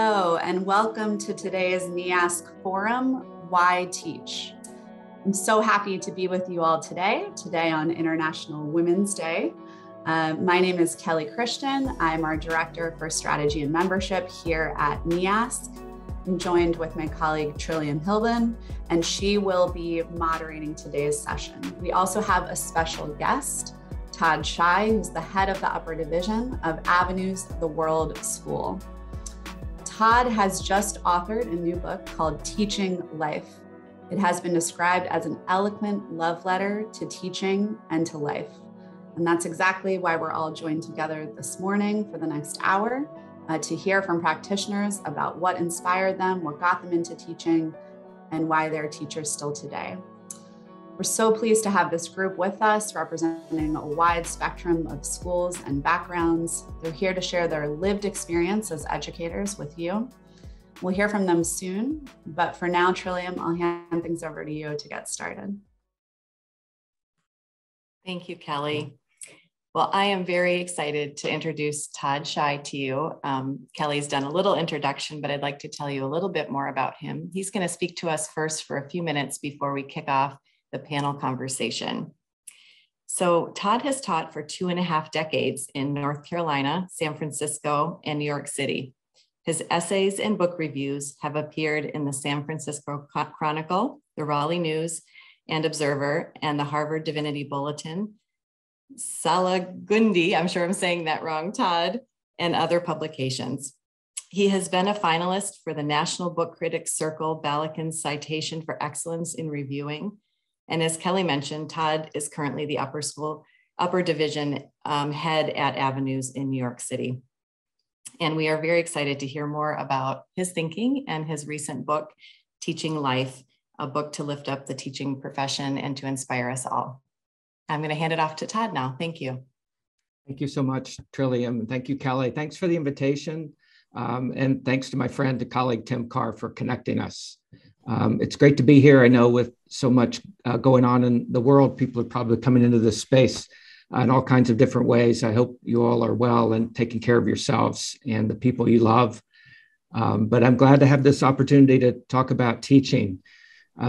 Hello and welcome to today's NEASC Forum, Why Teach? I'm so happy to be with you all today on International Women's Day. My name is Kelly Christian. I'm our Director for Strategy and Membership here at NEASC. I'm joined with my colleague Trillium Hilden, and she will be moderating today's session. We also have a special guest, Todd Shy, who's the head of the upper division of Avenues: The World School. Todd has just authored a new book called Teaching Life. It has been described as an eloquent love letter to teaching and to life. And that's exactly why we're all joined together this morning for the next hour to hear from practitioners about what inspired them, what got them into teaching, and why they're teachers still today. We're so pleased to have this group with us, representing a wide spectrum of schools and backgrounds. They're here to share their lived experience as educators with you. We'll hear from them soon, but for now, Trillium, I'll hand things over to you to get started. Thank you, Kelly. Well, I am very excited to introduce Todd Shy to you. Kelly's done a little introduction, but I'd like to tell you a little bit more about him. He's going to speak to us first for a few minutes before we kick off the panel conversation. So Todd has taught for 2.5 decades in North Carolina, San Francisco, and New York City. His essays and book reviews have appeared in the San Francisco Chronicle, the Raleigh News and Observer, and the Harvard Divinity Bulletin, Salagundi, I'm sure I'm saying that wrong, Todd, and other publications. He has been a finalist for the National Book Critics Circle Balakian Citation for Excellence in Reviewing. And as Kelly mentioned, Todd is currently the upper division head at Avenues in New York City. And we are very excited to hear more about his thinking and his recent book, Teaching Life, a book to lift up the teaching profession and to inspire us all. I'm going to hand it off to Todd now. Thank you. Thank you so much, Trillium. Thank you, Kelly. Thanks for the invitation. And thanks to my friend and colleague, Tim Carr, for connecting us. It's great to be here. I know with so much going on in the world, people are probably coming into this space in all kinds of different ways. I hope you all are well and taking care of yourselves and the people you love. But I'm glad to have this opportunity to talk about teaching.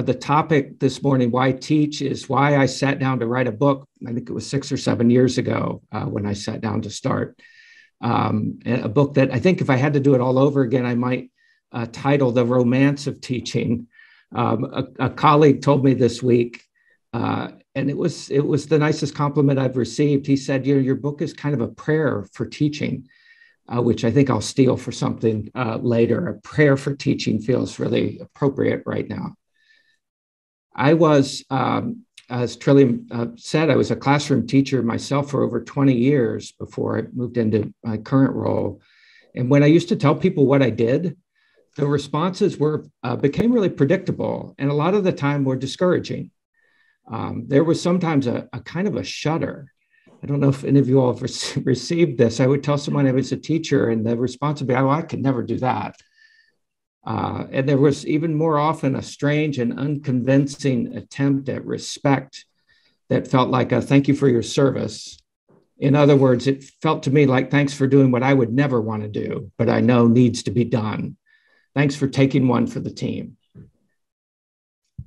The topic this morning, why teach, is why I sat down to write a book. I think it was 6 or 7 years ago when I sat down to start. A book that I think if I had to do it all over again, I might title, The Romance of Teaching. A colleague told me this week, and it was the nicest compliment I've received. He said, you know, your book is kind of a prayer for teaching, which I think I'll steal for something later. A prayer for teaching feels really appropriate right now. I was, as Trillium said, I was a classroom teacher myself for over 20 years before I moved into my current role. And when I used to tell people what I did, the responses were became really predictable, and a lot of the time were discouraging. There was sometimes a kind of a shudder. I don't know if any of you all have received this. I would tell someone I was a teacher, and the response would be, "Oh, I could never do that." And there was even more often a strange and unconvincing attempt at respect that felt like a thank you for your service. In other words, it felt to me like thanks for doing what I would never want to do, but I know needs to be done. Thanks for taking one for the team.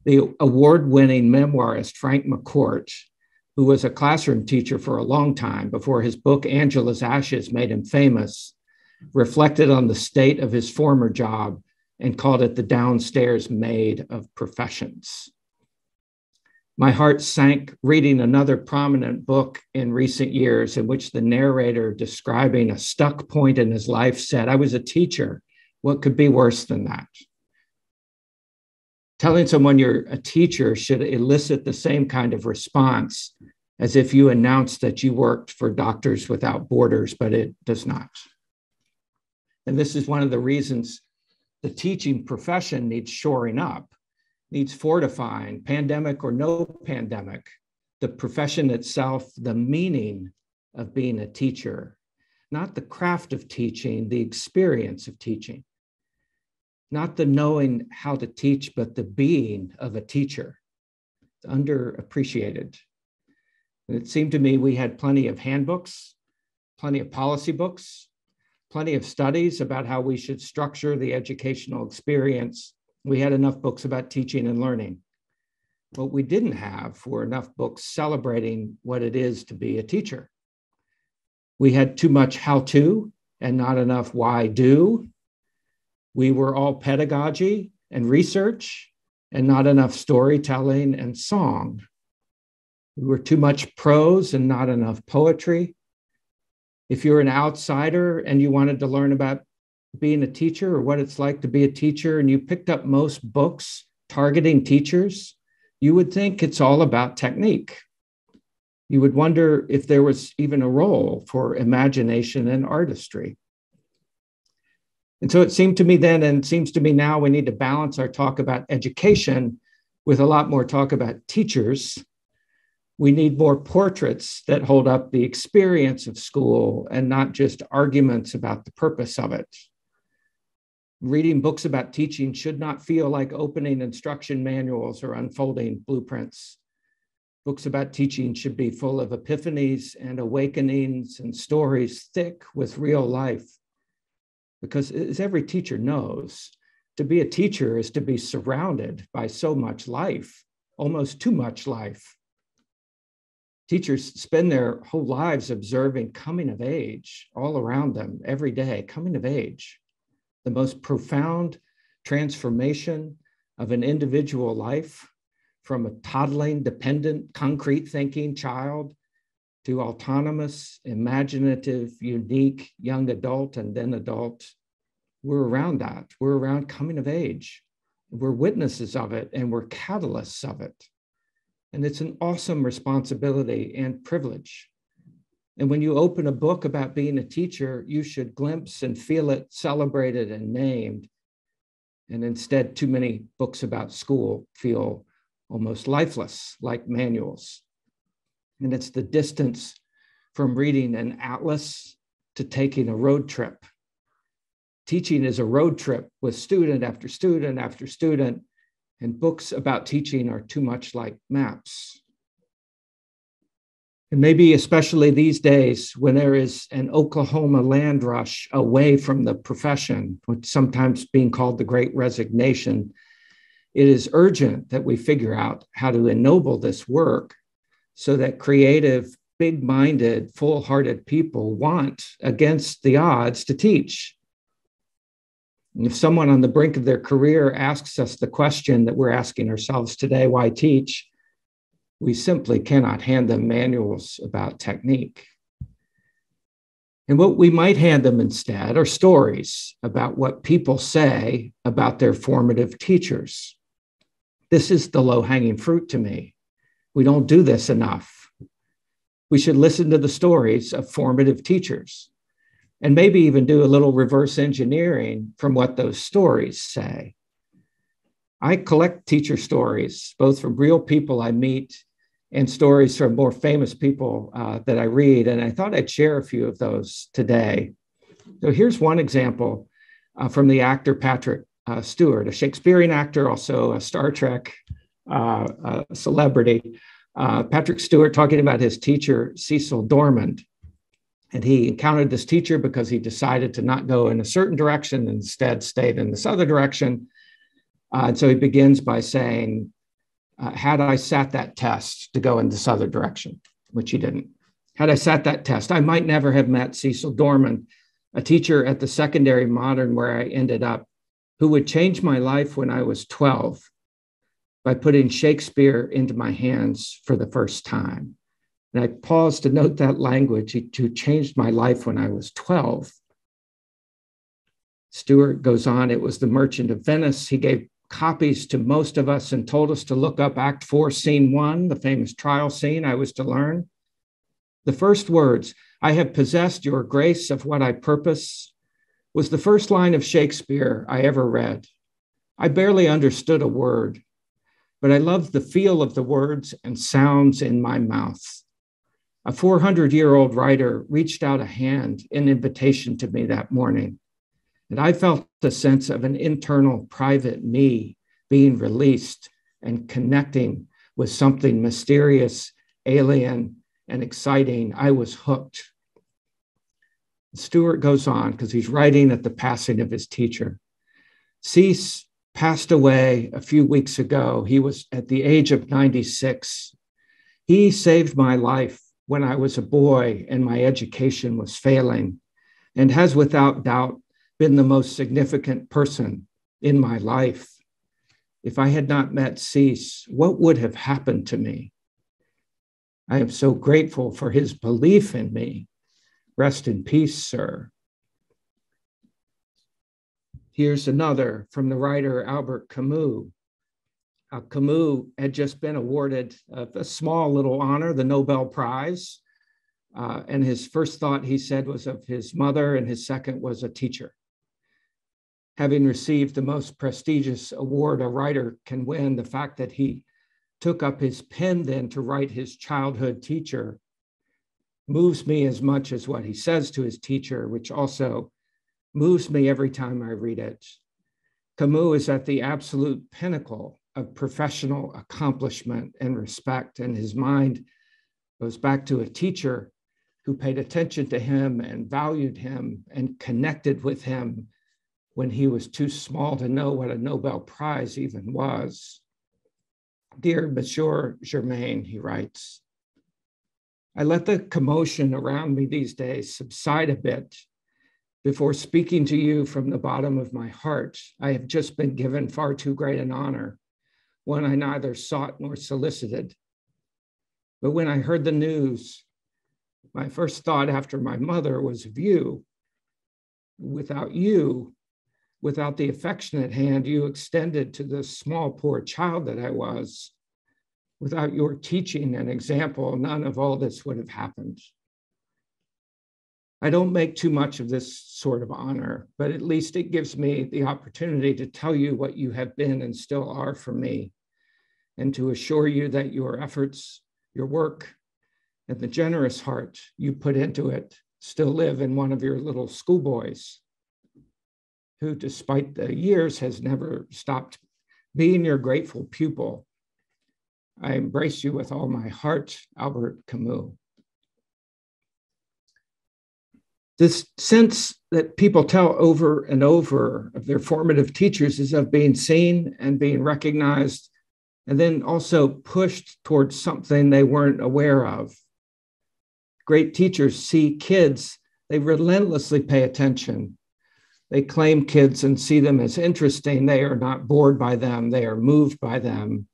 The award-winning memoirist Frank McCourt, who was a classroom teacher for a long time before his book Angela's Ashes made him famous, reflected on the state of his former job and called it the downstairs maid of professions. My heart sank reading another prominent book in recent years in which the narrator, describing a stuck point in his life, said, "I was a teacher. What could be worse than that?" Telling someone you're a teacher should elicit the same kind of response as if you announced that you worked for Doctors Without Borders, but it does not. And this is one of the reasons the teaching profession needs shoring up, needs fortifying, pandemic or no pandemic, the profession itself, the meaning of being a teacher, not the craft of teaching, the experience of teaching. Not the knowing how to teach, but the being of a teacher. It's underappreciated. And it seemed to me we had plenty of handbooks, plenty of policy books, plenty of studies about how we should structure the educational experience. We had enough books about teaching and learning. What we didn't have were enough books celebrating what it is to be a teacher. We had too much how-to and not enough why-do. We were all pedagogy and research and not enough storytelling and song. We were too much prose and not enough poetry. If you're an outsider and you wanted to learn about being a teacher or what it's like to be a teacher, and you picked up most books targeting teachers, you would think it's all about technique. You would wonder if there was even a role for imagination and artistry. And so it seemed to me then, and it seems to me now, we need to balance our talk about education with a lot more talk about teachers. We need more portraits that hold up the experience of school and not just arguments about the purpose of it. Reading books about teaching should not feel like opening instruction manuals or unfolding blueprints. Books about teaching should be full of epiphanies and awakenings and stories thick with real life. Because as every teacher knows, to be a teacher is to be surrounded by so much life, almost too much life. Teachers spend their whole lives observing coming of age all around them every day, coming of age, the most profound transformation of an individual life from a toddling, dependent, concrete thinking child to autonomous, imaginative, unique young adult and then adult. We're around that. We're around coming of age. We're witnesses of it and we're catalysts of it. And it's an awesome responsibility and privilege. And when you open a book about being a teacher, you should glimpse and feel it, celebrated and named. And instead, too many books about school feel almost lifeless, like manuals. And it's the distance from reading an atlas to taking a road trip. Teaching is a road trip with student after student after student. And books about teaching are too much like maps. And maybe especially these days when there is an Oklahoma land rush away from the profession, which sometimes being called the Great Resignation, it is urgent that we figure out how to ennoble this work so that creative, big-minded, full-hearted people want, against the odds, to teach. And if someone on the brink of their career asks us the question that we're asking ourselves today, why teach? We simply cannot hand them manuals about technique. And what we might hand them instead are stories about what people say about their formative teachers. This is the low-hanging fruit to me. We don't do this enough. We should listen to the stories of formative teachers. And maybe even do a little reverse engineering from what those stories say. I collect teacher stories, both from real people I meet and stories from more famous people that I read. And I thought I'd share a few of those today. So here's one example from the actor Patrick Stewart, a Shakespearean actor, also a Star Trek celebrity. Patrick Stewart talking about his teacher, Cecil Dormand. And he encountered this teacher because he decided to not go in a certain direction, and instead stayed in this other direction. And so he begins by saying, had I sat that test to go in this other direction, which he didn't. Had I sat that test, I might never have met Cecil Dormand, a teacher at the secondary modern where I ended up, who would change my life when I was 12 by putting Shakespeare into my hands for the first time. And I paused to note that language, who changed my life when I was 12. Stewart goes on, it was the Merchant of Venice. He gave copies to most of us and told us to look up Act 4, Scene 1, the famous trial scene I was to learn. The first words, I have possessed your grace of what I purpose, was the first line of Shakespeare I ever read. I barely understood a word, but I loved the feel of the words and sounds in my mouth. A 400-year-old writer reached out a hand in invitation to me that morning, and I felt the sense of an internal private me being released and connecting with something mysterious, alien, and exciting. I was hooked. Stewart goes on, because he's writing at the passing of his teacher. Cease passed away a few weeks ago. He was at the age of 96. He saved my life when I was a boy and my education was failing, and has without doubt been the most significant person in my life. If I had not met Cease, what would have happened to me? I am so grateful for his belief in me. Rest in peace, sir. Here's another from the writer Albert Camus. Camus had just been awarded a small little honor, the Nobel Prize. And his first thought, he said, was of his mother, and his second was a teacher. Having received the most prestigious award a writer can win, the fact that he took up his pen then to write his childhood teacher moves me as much as what he says to his teacher, which also moves me every time I read it. Camus is at the absolute pinnacle of professional accomplishment and respect, and his mind goes back to a teacher who paid attention to him and valued him and connected with him when he was too small to know what a Nobel Prize even was. Dear Monsieur Germain, he writes, I let the commotion around me these days subside a bit before speaking to you from the bottom of my heart. I have just been given far too great an honor, one I neither sought nor solicited. But when I heard the news, my first thought after my mother was of you. Without you, without the affectionate hand you extended to this small, poor child that I was, without your teaching and example, none of all this would have happened. I don't make too much of this sort of honor, but at least it gives me the opportunity to tell you what you have been and still are for me, and to assure you that your efforts, your work, and the generous heart you put into it still live in one of your little schoolboys, who, despite the years, has never stopped being your grateful pupil. I embrace you with all my heart, Albert Camus. This sense that people tell over and over of their formative teachers is of being seen and being recognized, and then also pushed towards something they weren't aware of. Great teachers see kids, they relentlessly pay attention. They claim kids and see them as interesting. They are not bored by them, they are moved by them.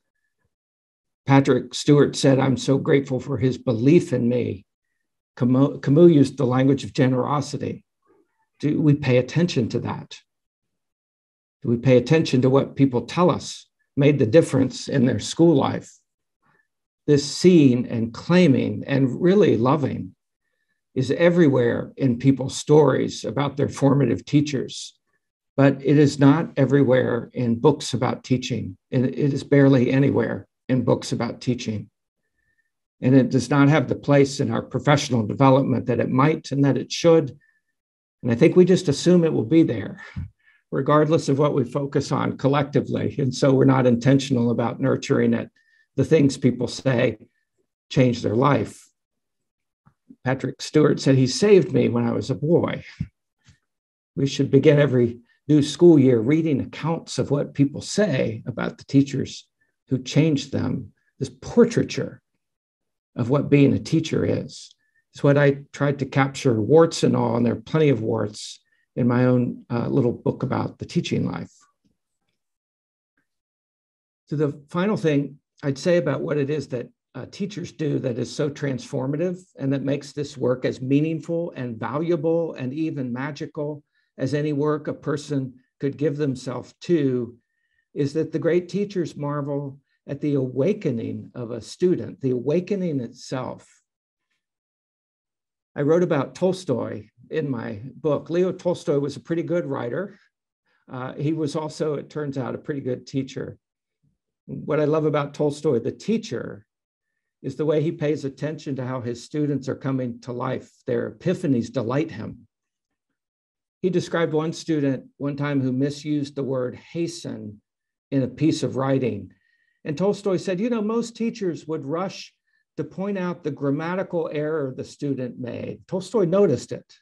Patrick Stewart said, I'm so grateful for his belief in me. Camus used the language of generosity. Do we pay attention to that? Do we pay attention to what people tell us made the difference in their school life? This seeing and claiming and really loving is everywhere in people's stories about their formative teachers, but it is not everywhere in books about teaching. And it is barely anywhere in books about teaching. And it does not have the place in our professional development that it might and that it should. And I think we just assume it will be there, regardless of what we focus on collectively. And so we're not intentional about nurturing it. The things people say change their life. Patrick Stewart said, he saved me when I was a boy. We should begin every new school year reading accounts of what people say about the teachers who changed them. This portraiture of what being a teacher is. It's what I tried to capture, warts and all, and there are plenty of warts in my own little book about the teaching life. So the final thing I'd say about what it is that teachers do that is so transformative and that makes this work as meaningful and valuable and even magical as any work a person could give themselves to is that the great teachers marvel at the awakening of a student, the awakening itself. I wrote about Tolstoy in my book. Leo Tolstoy was a pretty good writer. He was also, it turns out, a pretty good teacher. What I love about Tolstoy, the teacher, is the way he pays attention to how his students are coming to life. Their epiphanies delight him. He described one student one time who misused the word hasten in a piece of writing. And Tolstoy said, you know, most teachers would rush to point out the grammatical error the student made. Tolstoy noticed it.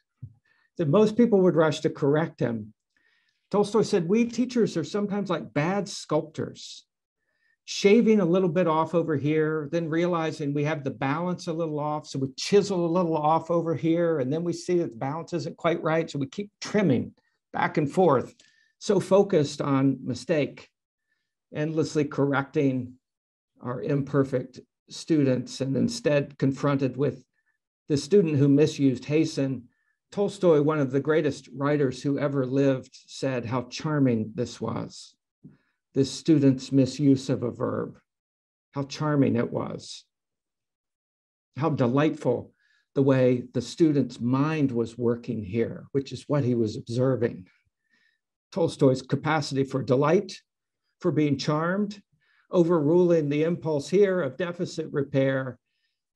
that most people would rush to correct him. Tolstoy said, we teachers are sometimes like bad sculptors, shaving a little bit off over here, then realizing we have the balance a little off, so we chisel a little off over here, and then we see that the balance isn't quite right, so we keep trimming back and forth, so focused on mistake, endlessly correcting our imperfect students, and instead confronted with the student who misused Hasten. Tolstoy, one of the greatest writers who ever lived, said how charming this was, this student's misuse of a verb, how charming it was, how delightful the way the student's mind was working here, which is what he was observing. Tolstoy's capacity for delight, for being charmed, overruling the impulse here of deficit repair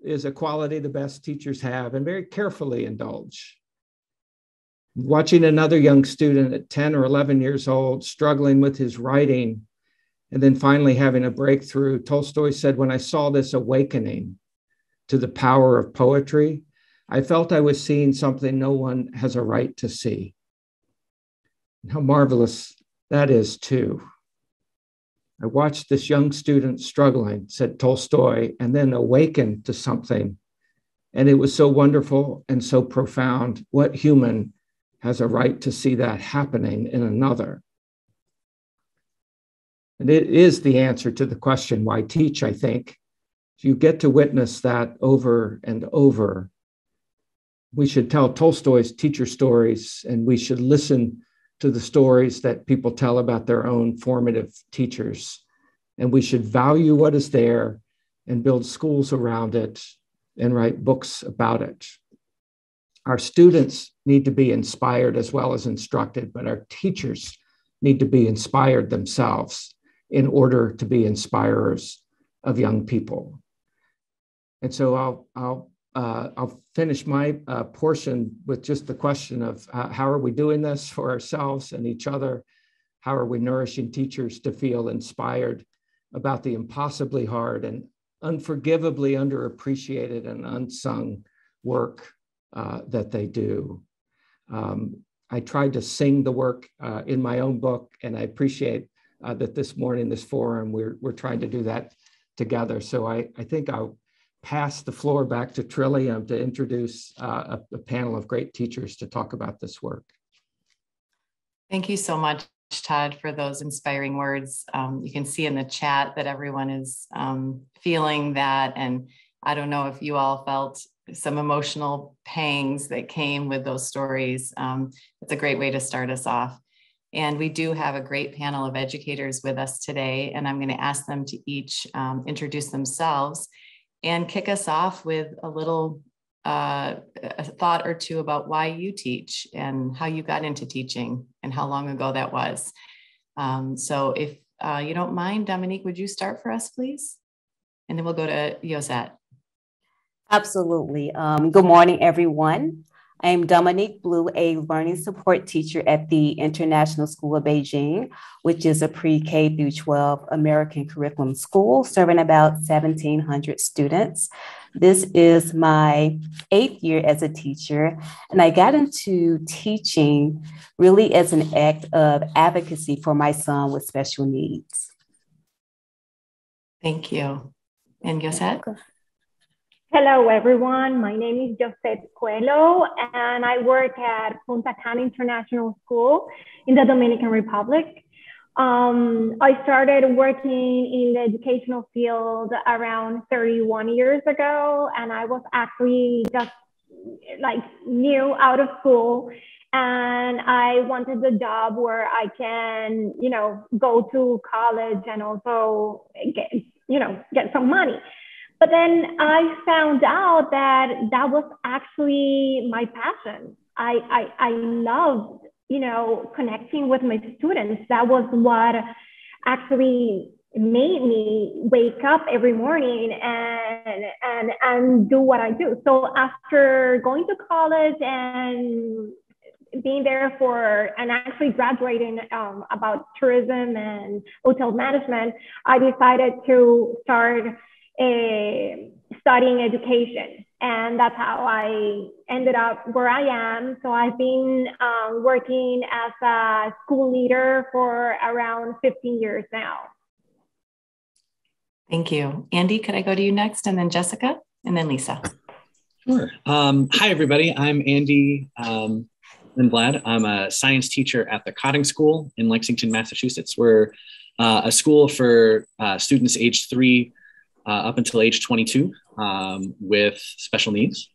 is a quality the best teachers have and very carefully indulge. Watching another young student at 10 or 11 years old struggling with his writing and then finally having a breakthrough, Tolstoy said, when I saw this awakening to the power of poetry, I felt I was seeing something no one has a right to see. And how marvelous that is too. I watched this young student struggling, said Tolstoy, and then awakened to something. And it was so wonderful and so profound. What human has a right to see that happening in another? And it is the answer to the question, why teach, I think. You get to witness that over and over. We should tell Tolstoy's teacher stories, and we should listen to the stories that people tell about their own formative teachers. And we should value what is there and build schools around it and write books about it. Our students need to be inspired as well as instructed, but our teachers need to be inspired themselves in order to be inspirers of young people. And so I'll finish my portion with just the question of how are we doing this for ourselves and each other? How are we nourishing teachers to feel inspired about the impossibly hard and unforgivably underappreciated and unsung work that they do? I tried to sing the work in my own book, and I appreciate that this morning, this forum, we're trying to do that together. So I think I'll pass the floor back to Trillium to introduce a panel of great teachers to talk about this work. Thank you so much, Todd, for those inspiring words. You can see in the chat that everyone is feeling that, and I don't know if you all felt some emotional pangs that came with those stories. It's a great way to start us off. And we do have a great panel of educators with us today, and I'm going to ask them to each introduce themselves and kick us off with a little thought or two about why you teach and how you got into teaching and how long ago that was. So if you don't mind, Dominique, would you start for us, please? And then we'll go to Jossette. Absolutely. Good morning, everyone. I'm Dominique Blue, a learning support teacher at the International School of Beijing, which is a pre-K through 12 American curriculum school serving about 1,700 students. This is my 8th year as a teacher, and I got into teaching really as an act of advocacy for my son with special needs. Thank you. And Jossette? Hello, everyone. My name is Jossette Cuello, and I work at Punta Cana International School in the Dominican Republic. I started working in the educational field around 31 years ago, and I was actually just like new out of school, and I wanted a job where I can, you know, go to college and also get, you know, get some money. But then I found out that that was actually my passion. I loved, you know, connecting with my students. That was what actually made me wake up every morning and do what I do. So after going to college and being there for, and actually graduating about tourism and hotel management, I decided to start studying education. And that's how I ended up where I am. So I've been working as a school leader for around 15 years now. Thank you. Andy, could I go to you next, and then Jessica, and then Lisa? Sure. Hi, everybody. I'm Andy Lindblad. I'm a science teacher at the Cotting School in Lexington, Massachusetts. We're a school for students aged 3 up until age 22 with special needs.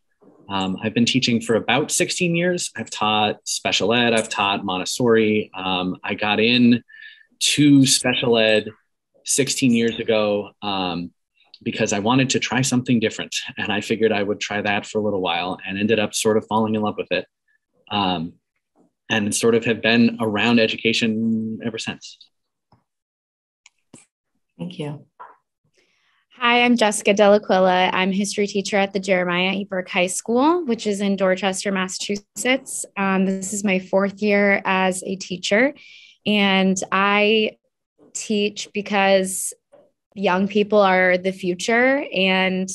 I've been teaching for about 16 years. I've taught special ed, I've taught Montessori. I got in to special ed 16 years ago because I wanted to try something different. And I figured I would try that for a little while and ended up sort of falling in love with it. And sort of have been around education ever since. Thank you. Hi, I'm Jessica DellAquila. I'm a history teacher at the Jeremiah E. Burke High School, which is in Dorchester, Massachusetts. This is my 4th year as a teacher, and I teach because young people are the future, and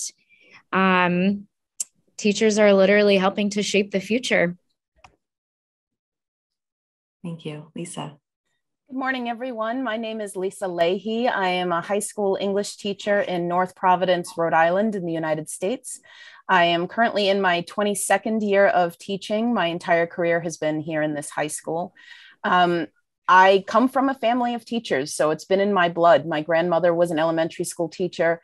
teachers are literally helping to shape the future. Thank you. Lisa. Good morning, everyone. My name is Lisa Leahy. I am a high school English teacher in North Providence, Rhode Island in the United States. I am currently in my 22nd year of teaching. My entire career has been here in this high school. I come from a family of teachers, so it's been in my blood. My grandmother was an elementary school teacher.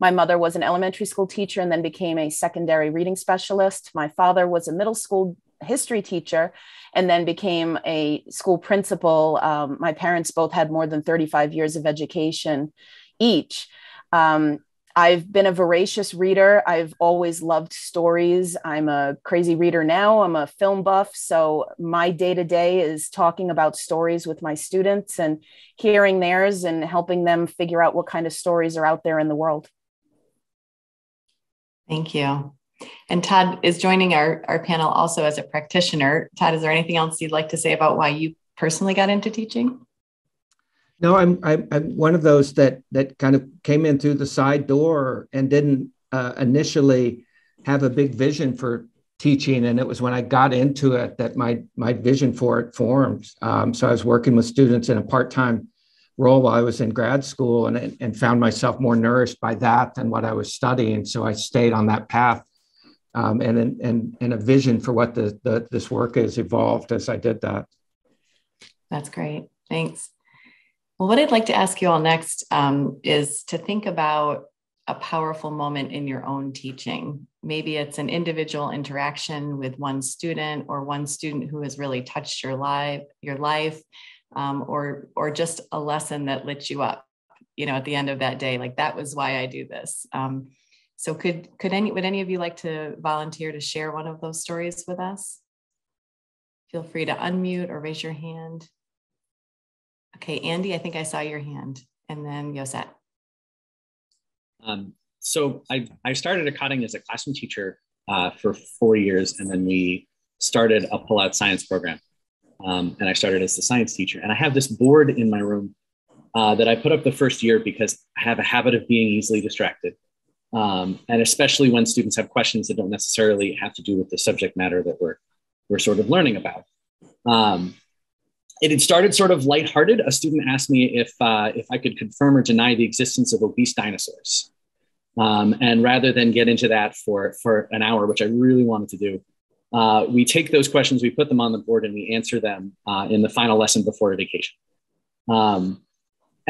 My mother was an elementary school teacher and then became a secondary reading specialist. My father was a middle school teacher, history teacher, and then became a school principal. My parents both had more than 35 years of education each. I've been a voracious reader. I've always loved stories. I'm a crazy reader now. I'm a film buff. So my day-to-day is talking about stories with my students and hearing theirs and helping them figure out what kind of stories are out there in the world. Thank you. And Todd is joining our panel also as a practitioner. Todd, is there anything else you'd like to say about why you personally got into teaching? No, I'm one of those that kind of came in through the side door and didn't initially have a big vision for teaching. And it was when I got into it that my vision for it formed. So I was working with students in a part-time role while I was in grad school and found myself more nourished by that than what I was studying. So I stayed on that path. And a vision for what this work has evolved as I did that. That's great. Thanks. Well, what I'd like to ask you all next is to think about a powerful moment in your own teaching. Maybe it's an individual interaction with one student or one student who has really touched your life, or just a lesson that lit you up. You know, at the end of that day, like, that was why I do this. So would any of you like to volunteer to share one of those stories with us? Feel free to unmute or raise your hand. Okay, Andy, I think I saw your hand, and then Jossette. So I started at Cotting as a classroom teacher for 4 years, and then we started a pull-out science program, and I started as the science teacher. And I have this board in my room that I put up the first year because I have a habit of being easily distracted. And especially when students have questions that don't necessarily have to do with the subject matter that we're sort of learning about. It had started sort of lighthearted. A student asked me if I could confirm or deny the existence of obese dinosaurs. And rather than get into that for an hour, which I really wanted to do, we take those questions, we put them on the board, and we answer them in the final lesson before vacation.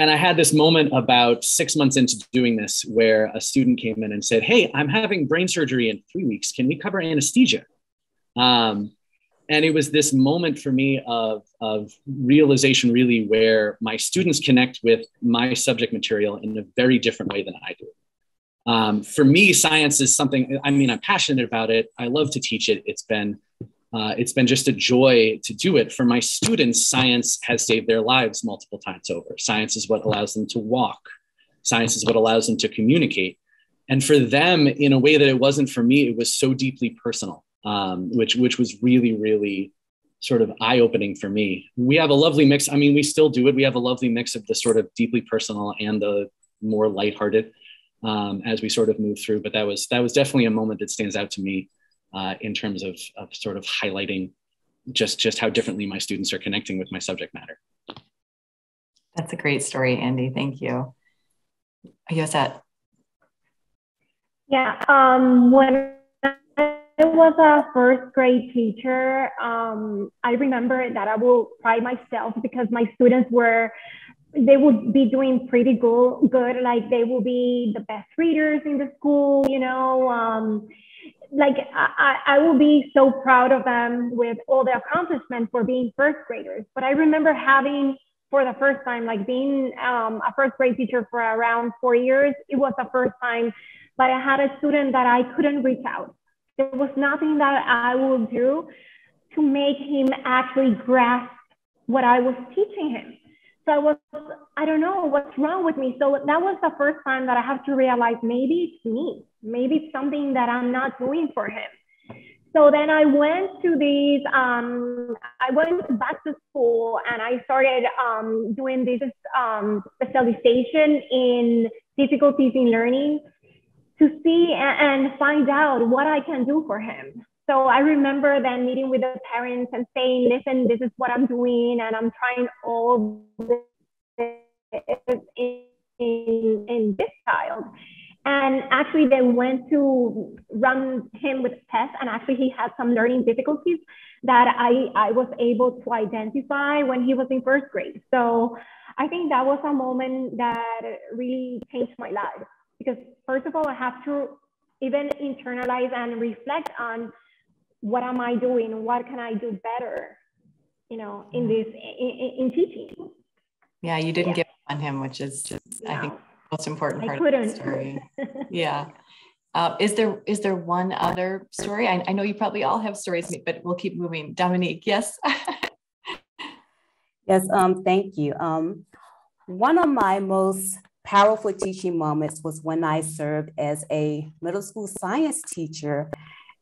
And I had this moment about 6 months into doing this where a student came in and said, "Hey, I'm having brain surgery in 3 weeks. Can we cover anesthesia?" And it was this moment for me of realization, really, where my students connect with my subject material in a very different way than I do. For me, science is something, I mean, I'm passionate about it. I love to teach it. It's been just a joy to do it. For my students, science has saved their lives multiple times over. Science is what allows them to walk. Science is what allows them to communicate. And for them, in a way that it wasn't for me, it was so deeply personal, which was really, really sort of eye-opening for me. We have a lovely mix. I mean, we still do it. We have a lovely mix of the sort of deeply personal and the more lighthearted. as we sort of move through. But that was definitely a moment that stands out to me in terms of sort of highlighting just how differently my students are connecting with my subject matter. That's a great story, Andy. Thank you. Jossette. Yeah, when I was a first grade teacher, I remember that I will pride myself because my students were, they would be doing pretty good. Like they will be the best readers in the school, you know, like I will be so proud of them with all the accomplishments for being first graders. But I remember having, for the first time, like being a first grade teacher for around 4 years, it was the first time that I had a student that I couldn't reach out. There was nothing that I would do to make him actually grasp what I was teaching him. So I don't know what's wrong with me. So that was the first time that I have to realize maybe it's me, maybe it's something that I'm not doing for him. So then I went to these, I went back to school and I started doing this specialization in difficulties in learning to see and find out what I can do for him. So I remember then meeting with the parents and saying, listen, this is what I'm doing and I'm trying all this in this child. And actually they went to run him with tests and actually he had some learning difficulties that I was able to identify when he was in first grade. So I think that was a moment that really changed my life. Because first of all, I have to even internalize and reflect on what am I doing? What can I do better, you know, in this, in teaching? Yeah, you didn't give up on him, which is just, no. I think, the most important part of the story. Yeah. Is there one other story? I know you probably all have stories, but we'll keep moving. Dominique, yes. Yes, thank you. One of my most powerful teaching moments was when I served as a middle school science teacher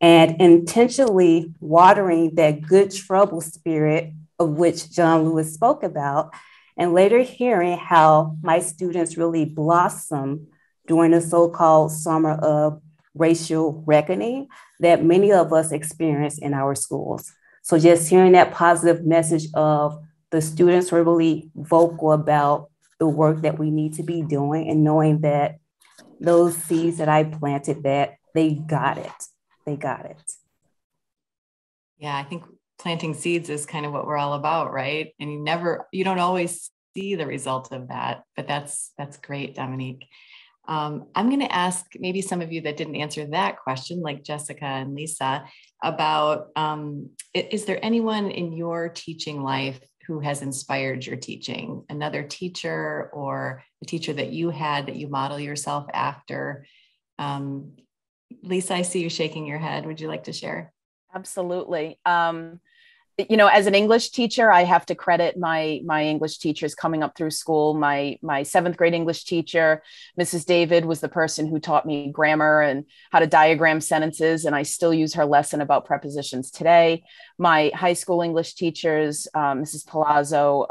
and intentionally watering that good trouble spirit of which John Lewis spoke about, and later hearing how my students really blossomed during the so-called summer of racial reckoning that many of us experience in our schools. So just hearing that positive message of the students were really vocal about the work that we need to be doing and knowing that those seeds that I planted, that they got it. They got it. Yeah, I think planting seeds is kind of what we're all about, right? And you don't always see the result of that, but that's great, Dominique. I'm going to ask maybe some of you that didn't answer that question, like Jessica and Lisa, about is there anyone in your teaching life who has inspired your teaching, another teacher or a teacher that you had that you model yourself after? Lisa, I see you shaking your head. Would you like to share? Absolutely. You know, as an English teacher, I have to credit my English teachers coming up through school. My seventh grade English teacher, Mrs. David, was the person who taught me grammar and how to diagram sentences. And I still use her lesson about prepositions today. My high school English teachers, Mrs. Palazzo,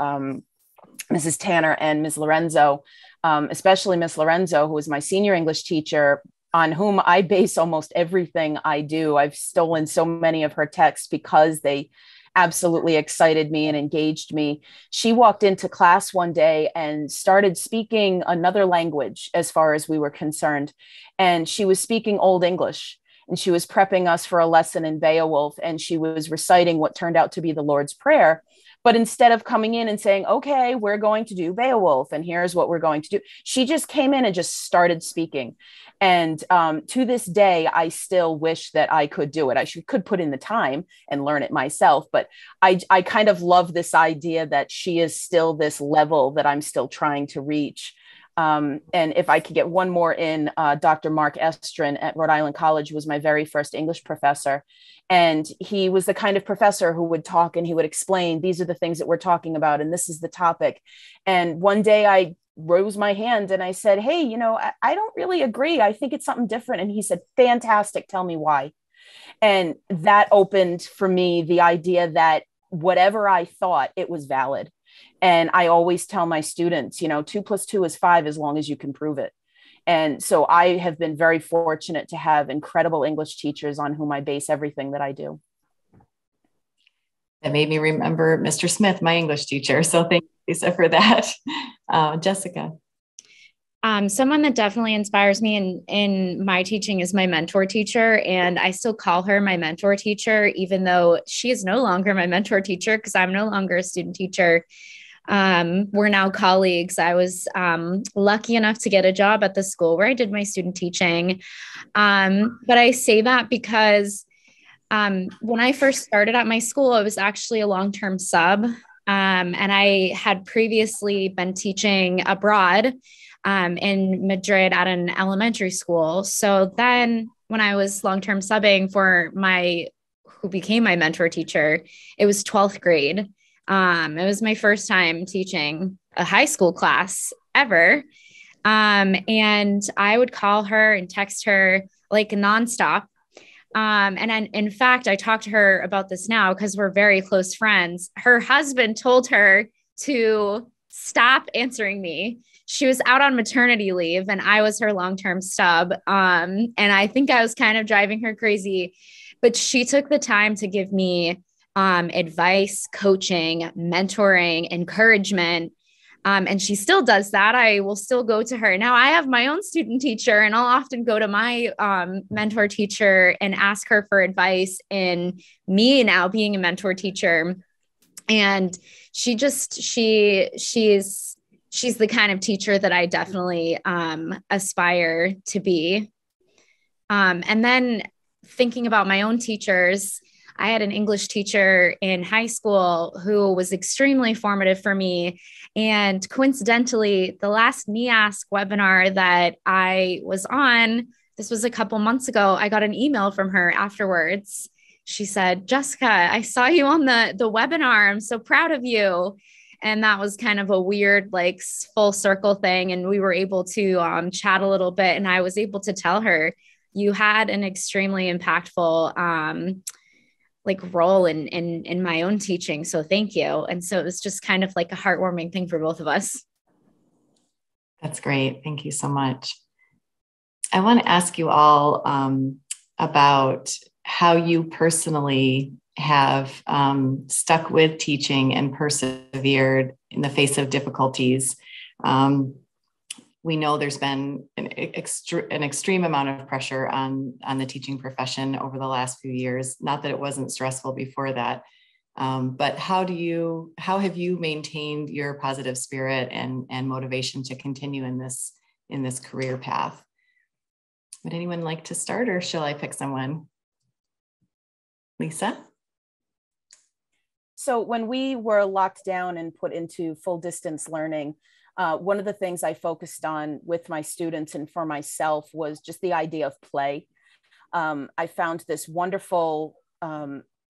Mrs. Tanner, and Ms. Lorenzo, especially Ms. Lorenzo, who was my senior English teacher, on whom I base almost everything I do. I've stolen so many of her texts because they absolutely excited me and engaged me. She walked into class one day and started speaking another language as far as we were concerned. And she was speaking Old English and she was prepping us for a lesson in Beowulf. And she was reciting what turned out to be the Lord's Prayer. But instead of coming in and saying, okay, we're going to do Beowulf and here's what we're going to do, she just came in and just started speaking. And to this day, I still wish that I could do it. I could put in the time and learn it myself. But I kind of love this idea that she is still this level that I'm still trying to reach. And if I could get one more in, Dr. Mark Estrin at Rhode Island College was my very first English professor. And he was the kind of professor who would talk and he would explain, these are the things that we're talking about, and this is the topic. And one day I rose my hand and I said, hey, you know, I don't really agree. I think it's something different. And he said, fantastic. Tell me why. And that opened for me the idea that whatever I thought, it was valid. And I always tell my students, you know, 2 plus 2 is 5 as long as you can prove it. And so I have been very fortunate to have incredible English teachers on whom I base everything that I do. That made me remember Mr. Smith, my English teacher. So thank you, Lisa, for that. Jessica. Someone that definitely inspires me in my teaching is my mentor teacher. And I still call her my mentor teacher, even though she is no longer my mentor teacher because I'm no longer a student teacher. We're now colleagues. I was lucky enough to get a job at the school where I did my student teaching. But I say that because when I first started at my school, I was actually a long-term sub. And I had previously been teaching abroad in Madrid at an elementary school. So then when I was long-term subbing for who became my mentor teacher, it was 12th grade. It was my first time teaching a high school class ever. And I would call her and text her like nonstop. And in fact, I talked to her about this now because we're very close friends. Her husband told her to stop answering me. She was out on maternity leave and I was her long-term sub. And I think I was kind of driving her crazy, but she took the time to give me advice, coaching, mentoring, encouragement. And she still does that. I will still go to her. Now I have my own student teacher and I'll often go to my mentor teacher and ask her for advice in me now being a mentor teacher. And she's the kind of teacher that I definitely aspire to be. And then thinking about my own teachers, I had an English teacher in high school who was extremely formative for me. And coincidentally, the last NEASC webinar that I was on, this was a couple months ago, I got an email from her afterwards. She said, Jessica, I saw you on the webinar. I'm so proud of you. And that was kind of a weird, like, full circle thing. And we were able to chat a little bit. And I was able to tell her, you had an extremely impactful role in my own teaching. So thank you. And so it was just kind of like a heartwarming thing for both of us. That's great. Thank you so much. I want to ask you all about how you personally have stuck with teaching and persevered in the face of difficulties. We know there's been an extreme amount of pressure on the teaching profession over the last few years. Not that it wasn't stressful before that, but how have you maintained your positive spirit and motivation to continue in this career path? Would anyone like to start, or shall I pick someone? Lisa? So when we were locked down and put into full distance learning, one of the things I focused on with my students and for myself was just the idea of play. I found this wonderful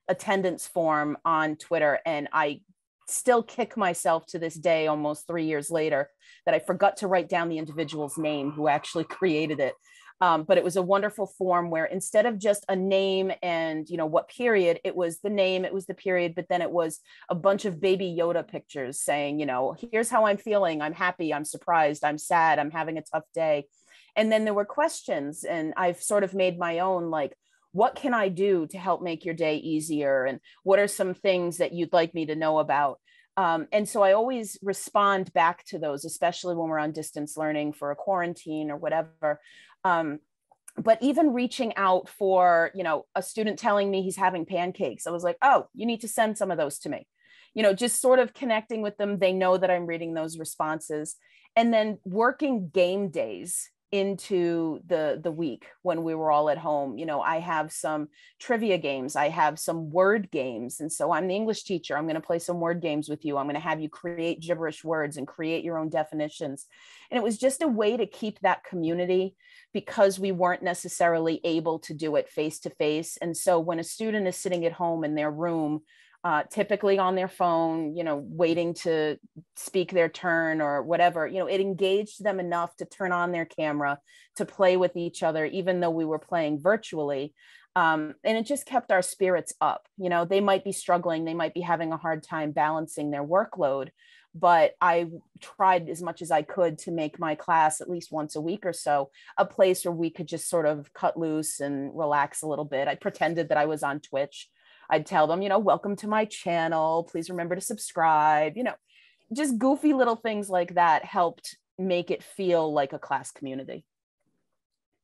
attendance form on Twitter, and I still kick myself to this day, almost 3 years later, that I forgot to write down the individual's name who actually created it. But it was a wonderful form where instead of just a name and, you know, what period, it was the name, it was the period, but then it was a bunch of baby Yoda pictures saying, you know, here's how I'm feeling. I'm happy. I'm surprised. I'm sad. I'm having a tough day. And then there were questions, and I've sort of made my own, like, what can I do to help make your day easier? And what are some things that you'd like me to know about? And so I always respond back to those, especially when we're on distance learning for a quarantine or whatever. But even reaching out for, you know, a student telling me he's having pancakes, I was like, oh, you need to send some of those to me. You know, just sort of connecting with them. They know that I'm reading those responses. And then working game days into the week when we were all at home. You know, I have some trivia games, I have some word games. And so I'm the English teacher. I'm going to play some word games with you. I'm going to have you create gibberish words and create your own definitions. And it was just a way to keep that community because we weren't necessarily able to do it face to face. And so when a student is sitting at home in their room, typically on their phone, you know, waiting to speak their turn or whatever, you know, it engaged them enough to turn on their camera, to play with each other, even though we were playing virtually. And it just kept our spirits up. You know, they might be struggling, they might be having a hard time balancing their workload, but I tried as much as I could to make my class at least once a week or so a place where we could just sort of cut loose and relax a little bit. I pretended that I was on Twitch. I'd tell them, you know, welcome to my channel. Please remember to subscribe. You know, just goofy little things like that helped make it feel like a class community.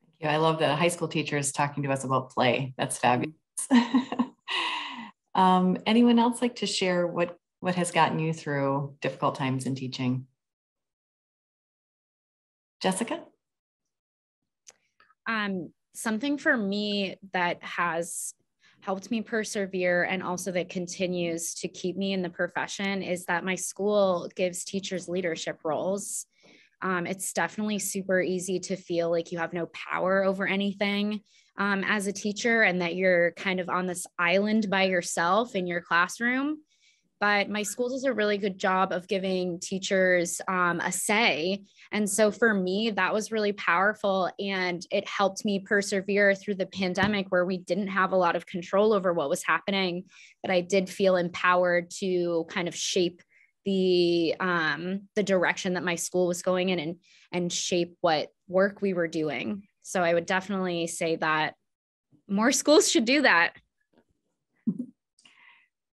Thank you. I love that high school teachers talking to us about play. That's fabulous. Anyone else like to share what has gotten you through difficult times in teaching? Jessica? Something for me that has helped me persevere and also that continues to keep me in the profession is that my school gives teachers leadership roles. It's definitely super easy to feel like you have no power over anything as a teacher and that you're kind of on this island by yourself in your classroom. But my school does a really good job of giving teachers a say. And so for me, that was really powerful. And it helped me persevere through the pandemic where we didn't have a lot of control over what was happening, but I did feel empowered to kind of shape the direction that my school was going in and shape what work we were doing. So I would definitely say that more schools should do that.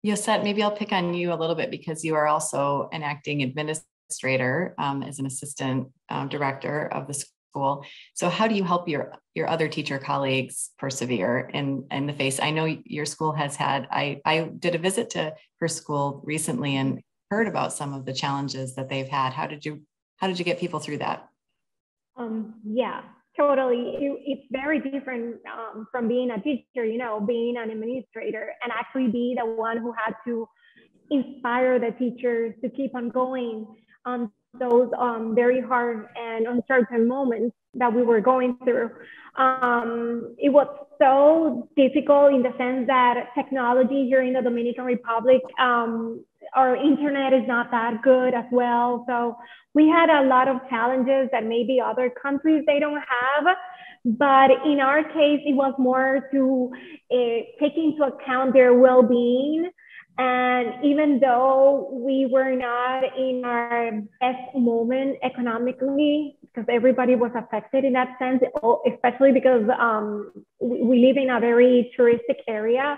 Jossette, maybe I'll pick on you a little bit because you are also an acting administrator as an assistant director of the school. So how do you help your other teacher colleagues persevere in the face? I know your school has had, I did a visit to her school recently and heard about some of the challenges that they've had. How did you get people through that? Yeah, totally. It's very different from being a teacher, you know, being an administrator and actually be the one who had to inspire the teachers to keep on going on those very hard and uncertain moments that we were going through. It was so difficult in the sense that technology here in the Dominican Republic, our internet is not that good as well. So we had a lot of challenges that maybe other countries, they don't have. But in our case, it was more to take into account their well-being. And even though we were not in our best moment economically, because everybody was affected in that sense, especially because we live in a very touristic area,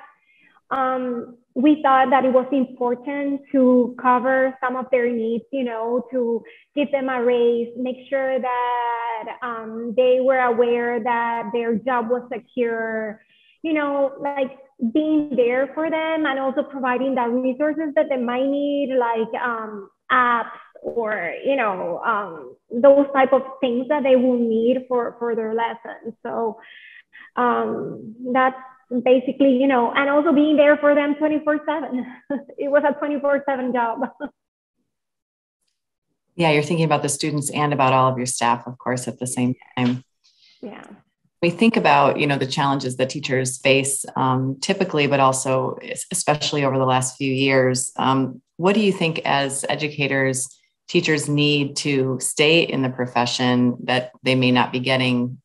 we thought that it was important to cover some of their needs, you know, to give them a raise, make sure that they were aware that their job was secure, you know, like being there for them and also providing the resources that they might need, like apps or, you know, those type of things that they will need for their lessons. So that's basically, you know, and also being there for them 24/7. It was a 24/7 job. Yeah, you're thinking about the students and about all of your staff, of course, at the same time. Yeah. We think about, you know, the challenges that teachers face typically, but also especially over the last few years. What do you think as educators, teachers need to stay in the profession that they may not be getting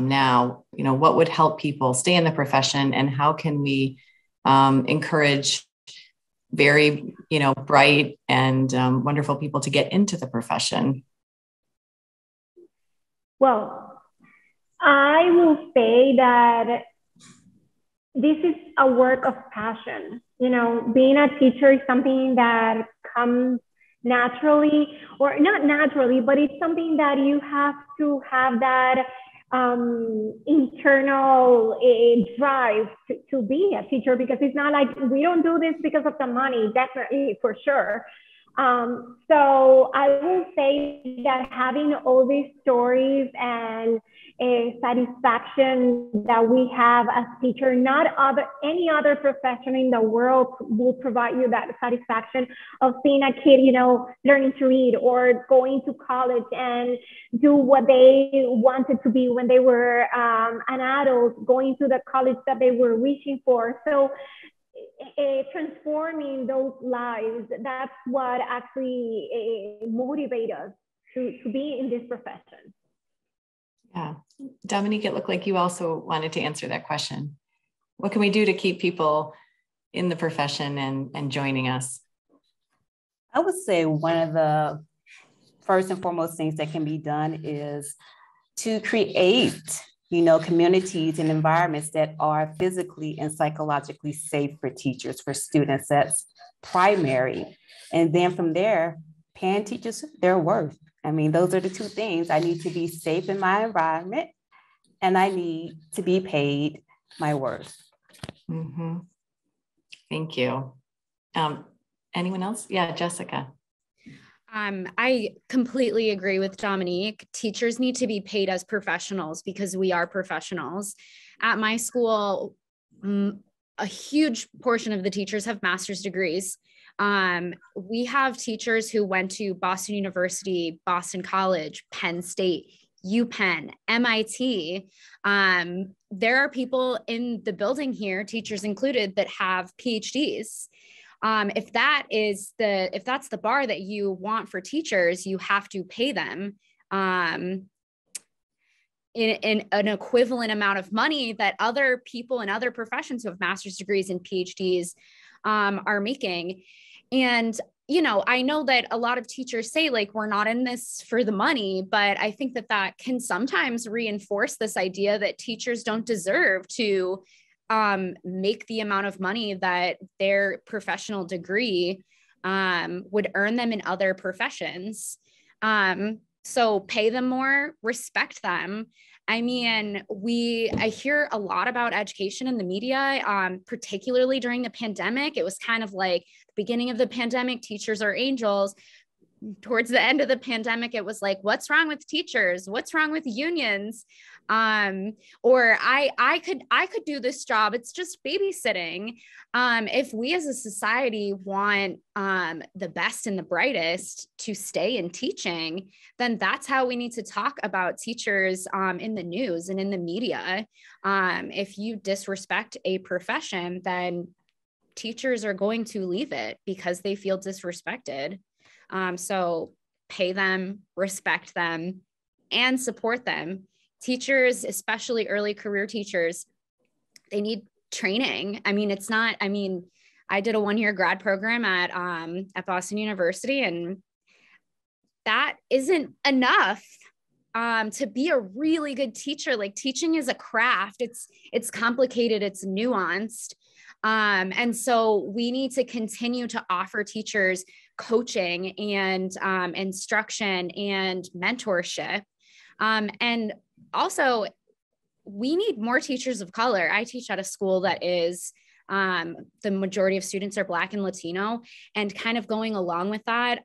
now, you know, what would help people stay in the profession and how can we encourage very, you know, bright and wonderful people to get into the profession? Well, I will say that this is a work of passion. You know, being a teacher is something that comes naturally, or not naturally, but it's something that you have to have that internal drive to be a teacher, because it's not like we don't do this because of the money, definitely, for sure. So I will say that having all these stories and satisfaction that we have as teacher, any other profession in the world will provide you that satisfaction of seeing a kid, you know, learning to read or going to college and do what they wanted to be when they were an adult, going to the college that they were wishing for. So transforming those lives, that's what actually motivates us to be in this profession. Yeah. Dominique, it looked like you also wanted to answer that question. What can we do to keep people in the profession and joining us? I would say one of the first and foremost things that can be done is to create, you know, communities and environments that are physically and psychologically safe for teachers, for students. That's primary. And then from there, paying teachers their worth. I mean, those are the two things. I need to be safe in my environment, and I need to be paid my worth. Mm-hmm. Thank you. Anyone else? Yeah, Jessica. I completely agree with Dominique. Teachers need to be paid as professionals because we are professionals. At my school, a huge portion of the teachers have master's degrees. We have teachers who went to Boston University, Boston College, Penn State, UPenn, MIT. There are people in the building here, teachers included, that have PhDs. If that's the bar that you want for teachers, you have to pay them in an equivalent amount of money that other people in other professions who have master's degrees and PhDs are making. And, you know, I know that a lot of teachers say, like, we're not in this for the money, but I think that that can sometimes reinforce this idea that teachers don't deserve to make the amount of money that their professional degree would earn them in other professions. So pay them more, respect them. I mean, I hear a lot about education in the media, particularly during the pandemic. It was kind of like the beginning of the pandemic, teachers are angels. Towards the end of the pandemic, it was like, what's wrong with teachers? What's wrong with unions? Or I could do this job. It's just babysitting. If we as a society want the best and the brightest to stay in teaching, then that's how we need to talk about teachers in the news and in the media. If you disrespect a profession, then teachers are going to leave it because they feel disrespected. So pay them, respect them, and support them. Teachers, especially early career teachers, they need training. I mean, I did a one-year grad program at Boston University, and that isn't enough to be a really good teacher. Like, teaching is a craft. It's complicated. It's nuanced. And so we need to continue to offer teachers coaching and instruction and mentorship. And also, we need more teachers of color. I teach at a school that is the majority of students are Black and Latino, and kind of going along with that,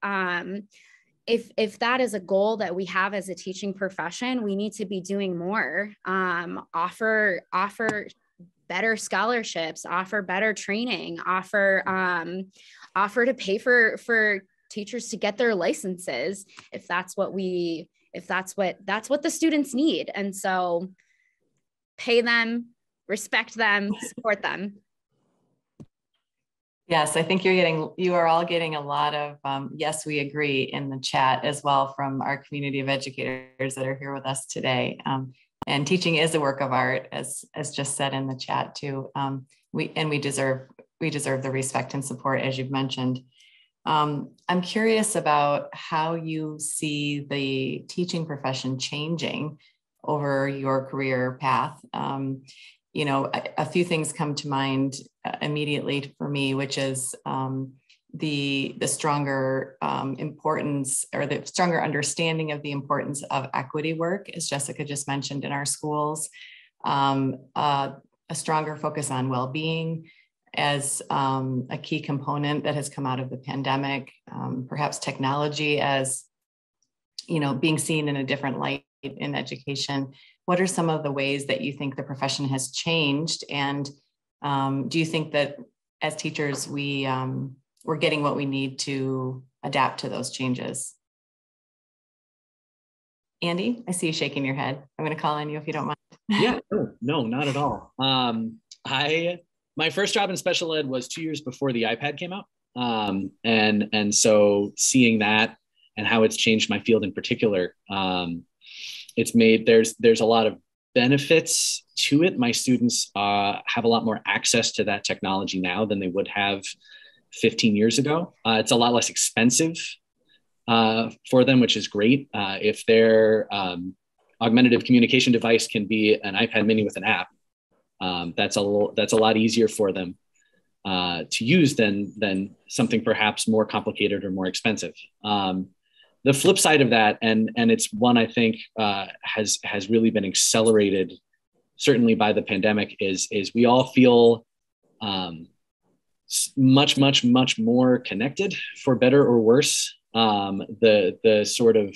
if that is a goal that we have as a teaching profession, we need to be doing more, offer better scholarships, offer better training, offer to pay for teachers to get their licenses if that's what the students need. And so pay them, respect them, support them. Yes, I think you are all getting a lot of yes, we agree in the chat as well from our community of educators that are here with us today. And teaching is a work of art, as just said in the chat too. We deserve the respect and support, as you've mentioned. I'm curious about how you see the teaching profession changing over your career path. You know, a few things come to mind immediately for me, which is the stronger importance, or the stronger understanding of the importance of equity work, as Jessica just mentioned, in our schools, a stronger focus on well-being as a key component that has come out of the pandemic, perhaps technology as, you know, being seen in a different light in education. What are some of the ways that you think the profession has changed? And do you think that as teachers, we're getting what we need to adapt to those changes? Andy, I see you shaking your head. I'm gonna call on you if you don't mind. Yeah, no, not at all. My first job in special ed was 2 years before the iPad came out. And so seeing that and how it's changed my field in particular, it's made, there's a lot of benefits to it. My students have a lot more access to that technology now than they would have 15 years ago. It's a lot less expensive for them, which is great. If their augmentative communication device can be an iPad mini with an app, that's a lot easier for them to use than something perhaps more complicated or more expensive. The flip side of that, and it's one I think has really been accelerated, certainly by the pandemic, is we all feel much more connected, for better or worse. The sort of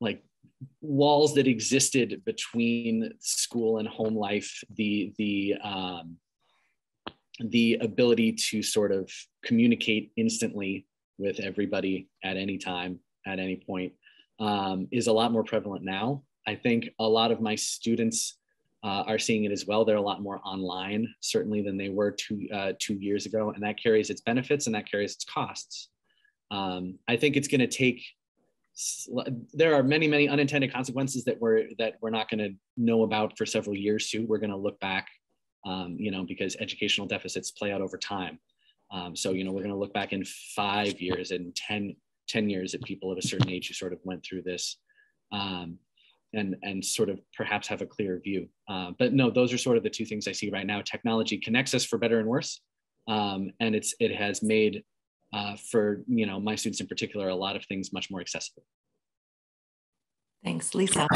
like walls that existed between school and home life, the ability to sort of communicate instantly with everybody at any time, at any point, is a lot more prevalent now. I think a lot of my students are seeing it as well. They're a lot more online, certainly, than they were two years ago, and that carries its benefits and that carries its costs. I think it's going to take. There are many unintended consequences that we're not going to know about for several years too. We're going to look back, because educational deficits play out over time. So, we're going to look back in 5 years and 10 years at people of a certain age who sort of went through this and sort of perhaps have a clearer view. But no, those are sort of the two things I see right now. Technology connects us for better and worse. And it has made for, my students in particular, a lot of things much more accessible. Thanks, Lisa.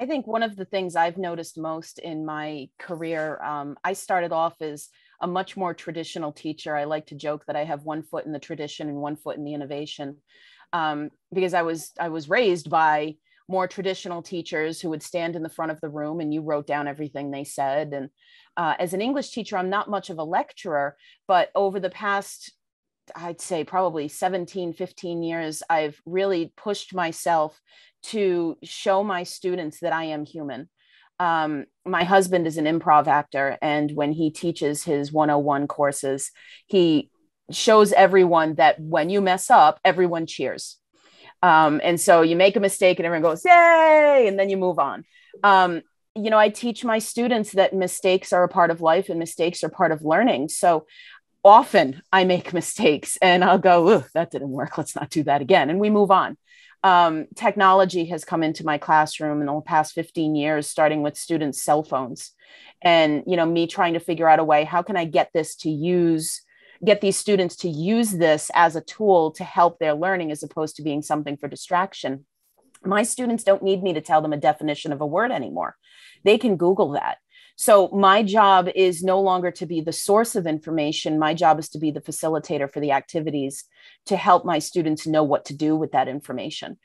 I think one of the things I've noticed most in my career, I started off as a much more traditional teacher. I like to joke that I have one foot in the tradition and one foot in the innovation, because I was raised by more traditional teachers who would stand in the front of the room and you wrote down everything they said. And as an English teacher, I'm not much of a lecturer, but over the past, I'd say probably 15 years, I've really pushed myself to show my students that I am human. My husband is an improv actor, and when he teaches his 101 courses, he shows everyone that when you mess up, everyone cheers. And so you make a mistake and everyone goes, yay, and then you move on. I teach my students that mistakes are a part of life and mistakes are part of learning. So often I make mistakes and I'll go, that didn't work. Let's not do that again. And we move on. Technology has come into my classroom in the past 15 years, starting with students' cell phones and, me trying to figure out a way, how can I get these students to use this as a tool to help their learning as opposed to being something for distraction. My students don't need me to tell them a definition of a word anymore. They can Google that. So my job is no longer to be the source of information. My job is to be the facilitator for the activities to help my students know what to do with that information.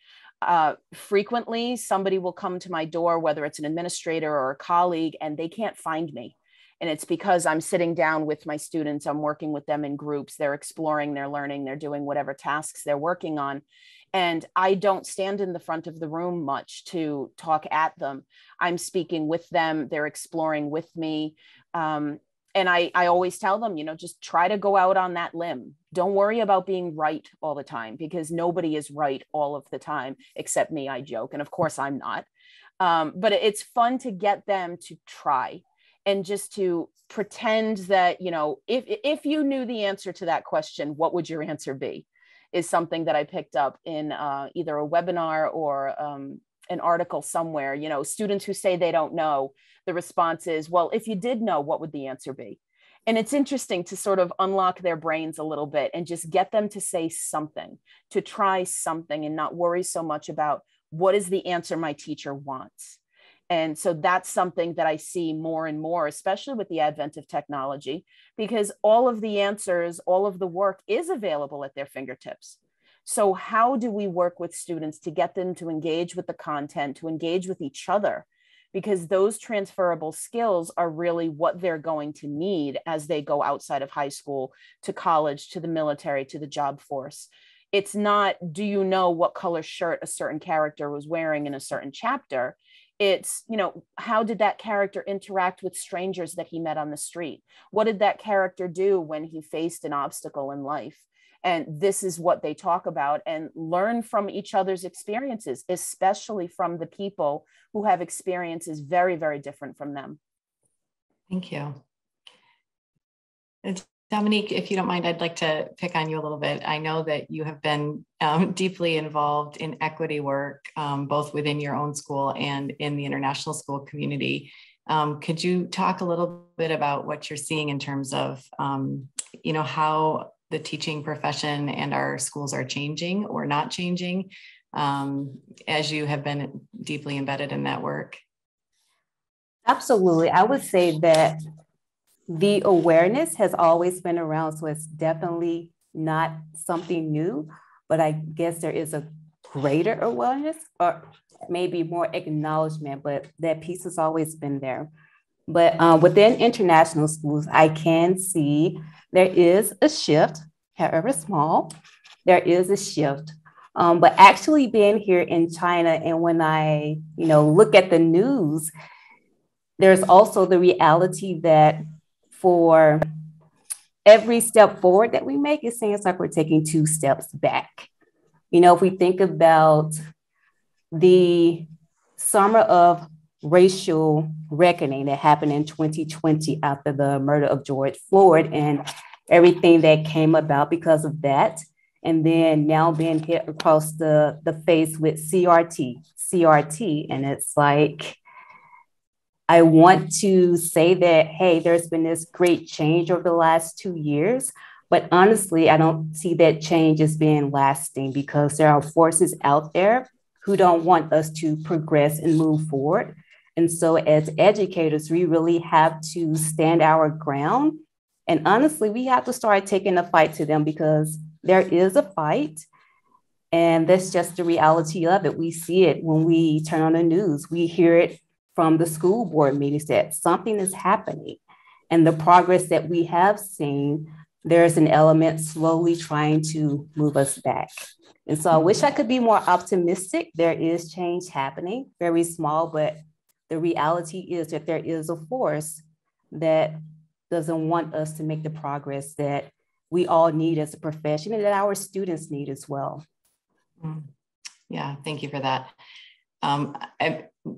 Frequently, somebody will come to my door, whether it's an administrator or a colleague, and they can't find me. And it's because I'm sitting down with my students. I'm working with them in groups. They're exploring their learning. They're doing whatever tasks they're working on. And I don't stand in the front of the room much to talk at them. I'm speaking with them. They're exploring with me. And I always tell them, just try to go out on that limb. Don't worry about being right all the time, because nobody is right all of the time, except me, I joke. And of course I'm not. But it's fun to get them to try and just to pretend that, if you knew the answer to that question, what would your answer be? Is something that I picked up in either a webinar or an article somewhere. Students who say they don't know, the response is, well, if you did know, what would the answer be? And it's interesting to sort of unlock their brains a little bit and just get them to say something, to try something and not worry so much about what is the answer my teacher wants. And so that's something that I see more and more, especially with the advent of technology, because all of the answers, all of the work is available at their fingertips. So how do we work with students to get them to engage with the content, to engage with each other? Because those transferable skills are really what they're going to need as they go outside of high school, to college, to the military, to the job force. It's not, do you know what color shirt a certain character was wearing in a certain chapter? It's, how did that character interact with strangers that he met on the street? What did that character do when he faced an obstacle in life? And this is what they talk about, and learn from each other's experiences, especially from the people who have experiences very, very different from them. Thank you. Dominique, if you don't mind, I'd like to pick on you a little bit. I know that you have been deeply involved in equity work, both within your own school and in the international school community. Could you talk a little bit about what you're seeing in terms of, you know, how the teaching profession and our schools are changing or not changing, as you have been deeply embedded in that work? Absolutely. I would say that the awareness has always been around, so it's definitely not something new, but I guess there is a greater awareness or maybe more acknowledgement, but that piece has always been there. But within international schools, I can see there is a shift, however small, there is a shift. But actually being here in China, and when I, you know, look at the news, there's also the reality that for every step forward that we make, it seems like we're taking two steps back. You know, if we think about the summer of racial reckoning that happened in 2020 after the murder of George Floyd and everything that came about because of that, and then now being hit across the face with CRT, and it's like, I want to say that, hey, there's been this great change over the last 2 years, but honestly, I don't see that change as being lasting because there are forces out there who don't want us to progress and move forward. And so as educators, we really have to stand our ground. And honestly, we have to start taking a fight to them because there is a fight. And that's just the reality of it. We see it when we turn on the news, we hear it from the school board meetings that something is happening, and the progress that we have seen, there's an element slowly trying to move us back. And so I wish I could be more optimistic. There is change happening, very small, but the reality is that there is a force that doesn't want us to make the progress that we all need as a profession and that our students need as well. Yeah, thank you for that.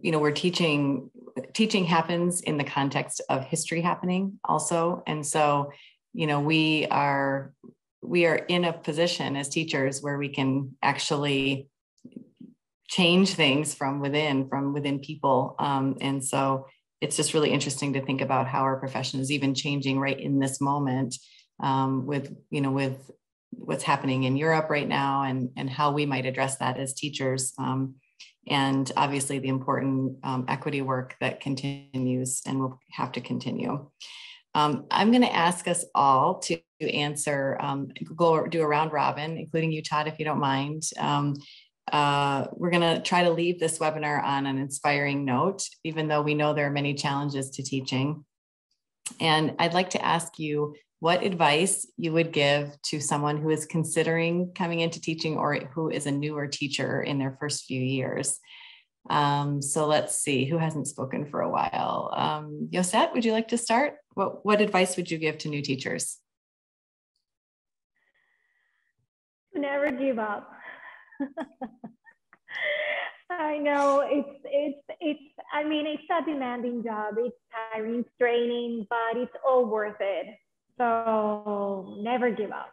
You know, we're teaching happens in the context of history happening also. And so, you know, we are in a position as teachers where we can actually change things from within people. And so it's just really interesting to think about how our profession is even changing right in this moment with what's happening in Europe right now and how we might address that as teachers. And obviously the important equity work that continues and will have to continue. I'm going to ask us all to answer, go do a round robin, including you, Todd, if you don't mind. We're going to try to leave this webinar on an inspiring note, even though we know there are many challenges to teaching. And I'd like to ask you what advice you would give to someone who is considering coming into teaching or who is a newer teacher in their first few years. So let's see, who hasn't spoken for a while? Jossette, would you like to start? What advice would you give to new teachers? Never give up. I know it's a demanding job. It's tiring, straining, but it's all worth it. So never give up.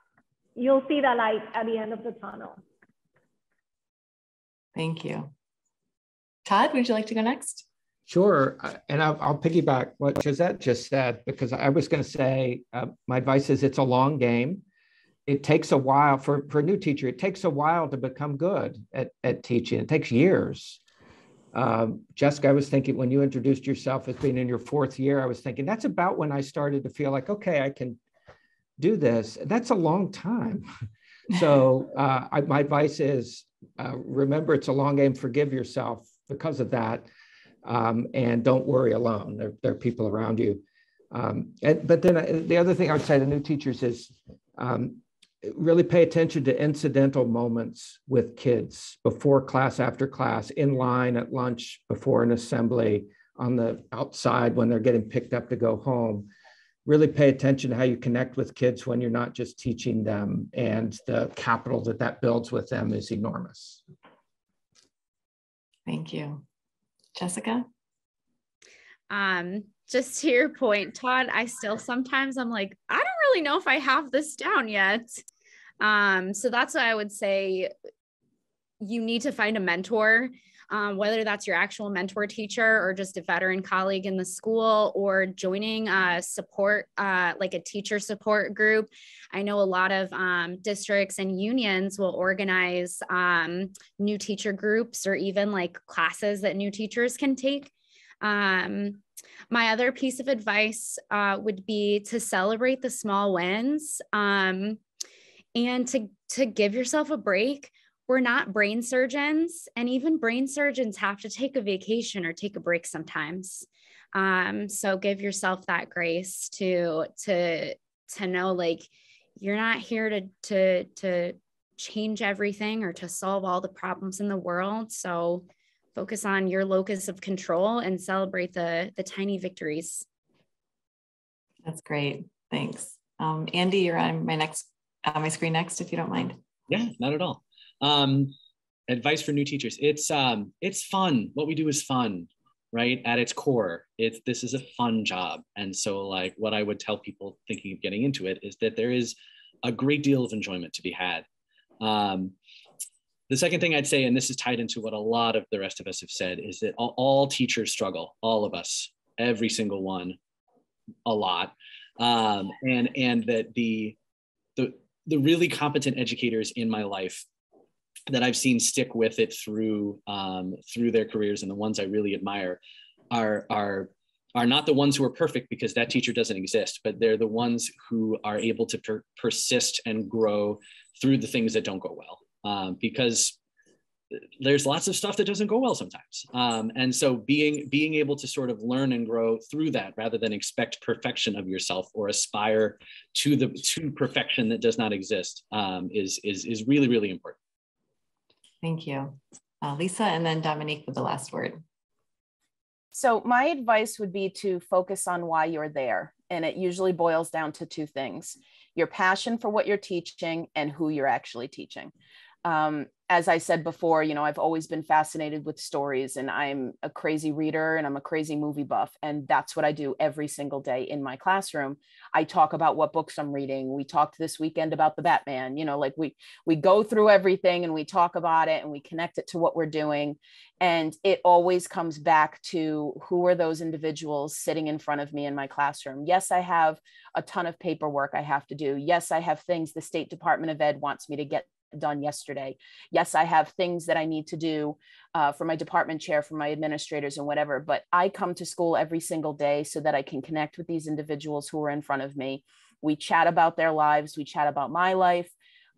You'll see the light at the end of the tunnel. Thank you. Todd, would you like to go next? Sure, and I'll piggyback what Jossette just said, because I was gonna say, my advice is it's a long game. It takes a while, for a new teacher, it takes a while to become good at teaching. It takes years. Jessica, I was thinking when you introduced yourself as being in your fourth year, I was thinking that's about when I started to feel like, okay, I can do this. That's a long time. So my advice is remember it's a long game, forgive yourself because of that. And don't worry alone, there are people around you. But then the other thing I would say to new teachers is really pay attention to incidental moments with kids before class, after class, in line, at lunch, before an assembly, on the outside when they're getting picked up to go home. Really pay attention to how you connect with kids when you're not just teaching them, and the capital that builds with them is enormous. Thank you. Jessica? just to your point, Todd, I still sometimes I'm like, I don't really know if I have this down yet. So that's why I would say you need to find a mentor, whether that's your actual mentor teacher or just a veteran colleague in the school, or joining a support, like a teacher support group. I know a lot of districts and unions will organize new teacher groups, or even like classes that new teachers can take. My other piece of advice would be to celebrate the small wins, and to give yourself a break. We're not brain surgeons, and even brain surgeons have to take a vacation or take a break sometimes. So give yourself that grace to know, like, you're not here to change everything or to solve all the problems in the world. So focus on your locus of control and celebrate the tiny victories. That's great. Thanks. Andy, you're on my screen next, if you don't mind. Yeah, not at all. Advice for new teachers. It's fun. What we do is fun, right? At its core, this is a fun job. And so, like, what I would tell people thinking of getting into it is that there is a great deal of enjoyment to be had. The second thing I'd say, and this is tied into what a lot of the rest of us have said, is that all teachers struggle, all of us, every single one, a lot. And that the really competent educators in my life that I've seen stick with it through through their careers, and the ones I really admire are not the ones who are perfect, because that teacher doesn't exist, but they're the ones who are able to persist and grow through the things that don't go well, because there's lots of stuff that doesn't go well sometimes. And so being able to sort of learn and grow through that, rather than expect perfection of yourself or aspire to perfection that does not exist, is really, really important. Thank you. Lisa, and then Dominique with the last word. So my advice would be to focus on why you're there. And it usually boils down to two things: your passion for what you're teaching and who you're actually teaching. As I said before, you know, I've always been fascinated with stories, and I'm a crazy reader, and I'm a crazy movie buff. And that's what I do every single day in my classroom. I talk about what books I'm reading. We talked this weekend about the Batman, you know, like we go through everything and we talk about it and we connect it to what we're doing. And it always comes back to, who are those individuals sitting in front of me in my classroom? Yes, I have a ton of paperwork I have to do. Yes, I have things the State Department of Ed wants me to get done yesterday. Yes, I have things that I need to do for my department chair, for my administrators and whatever, but I come to school every single day so that I can connect with these individuals who are in front of me. We chat about their lives. We chat about my life.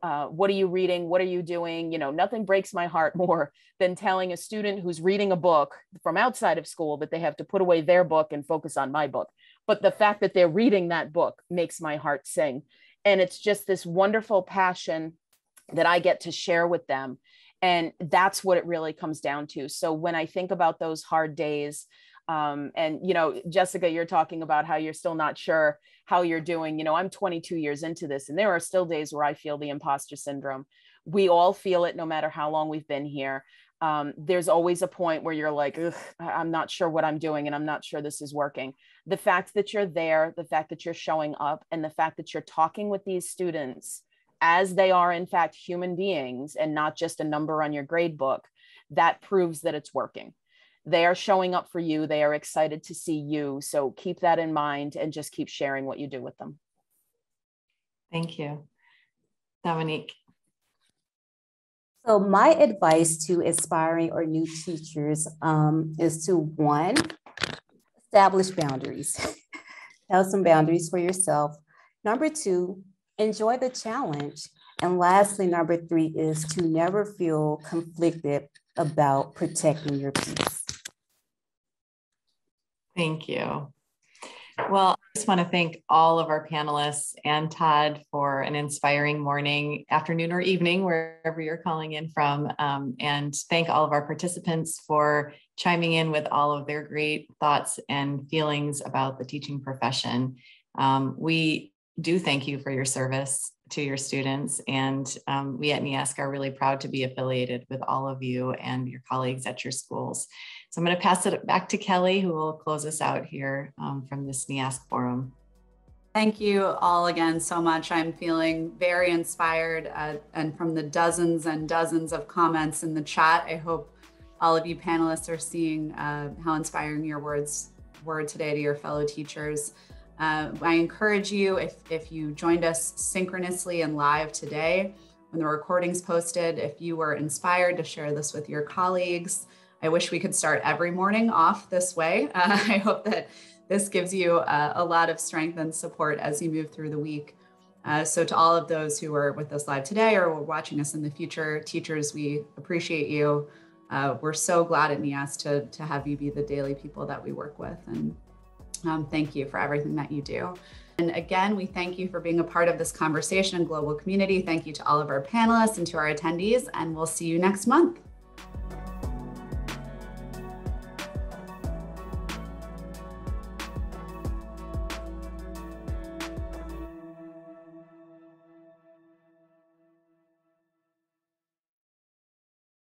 What are you reading? What are you doing? You know, nothing breaks my heart more than telling a student who's reading a book from outside of school that they have to put away their book and focus on my book. But the fact that they're reading that book makes my heart sing. And it's just this wonderful passion that I get to share with them. And that's what it really comes down to. So when I think about those hard days, and, you know, Jessica, you're talking about how you're still not sure how you're doing. You know, I'm 22 years into this, and there are still days where I feel the imposter syndrome. We all feel it, no matter how long we've been here. There's always a point where you're like, I'm not sure what I'm doing, and I'm not sure this is working. The fact that you're there, the fact that you're showing up, and the fact that you're talking with these students as they are, in fact, human beings and not just a number on your grade book, that proves that it's working. They are showing up for you. They are excited to see you. So keep that in mind and just keep sharing what you do with them. Thank you. Dominique. So my advice to aspiring or new teachers is to, one, establish boundaries. Have some boundaries for yourself. Number two, enjoy the challenge. And lastly, number three is to never feel conflicted about protecting your peace. Thank you. Well, I just want to thank all of our panelists and Todd for an inspiring morning, afternoon, or evening, wherever you're calling in from. And thank all of our participants for chiming in with all of their great thoughts and feelings about the teaching profession. We do thank you for your service to your students. And we at NEASC are really proud to be affiliated with all of you and your colleagues at your schools. So I'm going to pass it back to Kelly, who will close us out here from this NEASC forum. Thank you all again so much. I'm feeling very inspired, and from the dozens and dozens of comments in the chat, I hope all of you panelists are seeing how inspiring your words were today to your fellow teachers. I encourage you, if you joined us synchronously and live today, when the recording's posted, if you were inspired to share this with your colleagues. I wish we could start every morning off this way. I hope that this gives you a lot of strength and support as you move through the week. So to all of those who are with us live today or were watching us in the future, teachers, we appreciate you. We're so glad at NEASC to have you be the daily people that we work with. And thank you for everything that you do. And again, we thank you for being a part of this conversation and global community. Thank you to all of our panelists and to our attendees, and we'll see you next month.